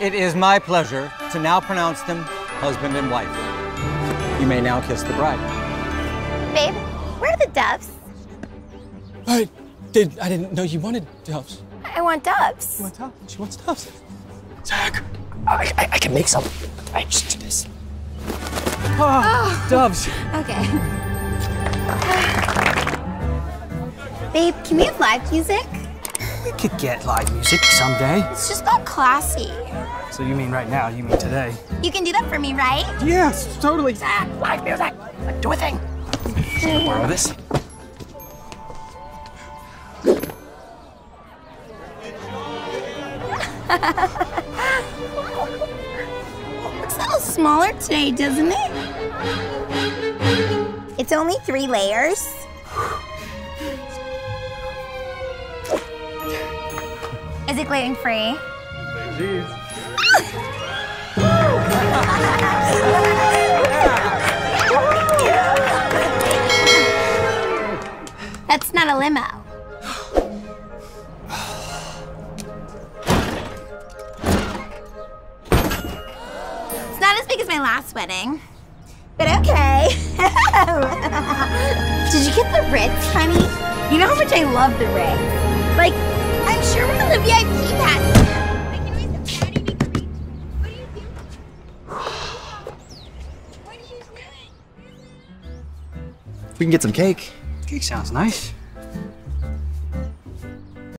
It is my pleasure to now pronounce them husband and wife. You may now kiss the bride. Babe, where are the doves? I didn't know you wanted doves. I want doves. You want doves? She wants doves. Zach, I can make some. I just do this. Oh, doves. Okay. Babe, can we have live music? We could get live music someday. It's just not classy. So you mean right now, you mean today. You can do that for me, right? Yes, totally. Zach, live music. Do a thing. Can I borrow this? Looks a little smaller today, doesn't it? It's only 3 layers. Is it gluten-free? That's not a limo. It's not as big as my last wedding, but okay. Did you get the Ritz, honey? You know how much I love the Ritz. Like. I'm sure we're gonna VIP pass. I can raise the patty to reach. What do you think? What are you doing? We can get some cake. Cake sounds nice.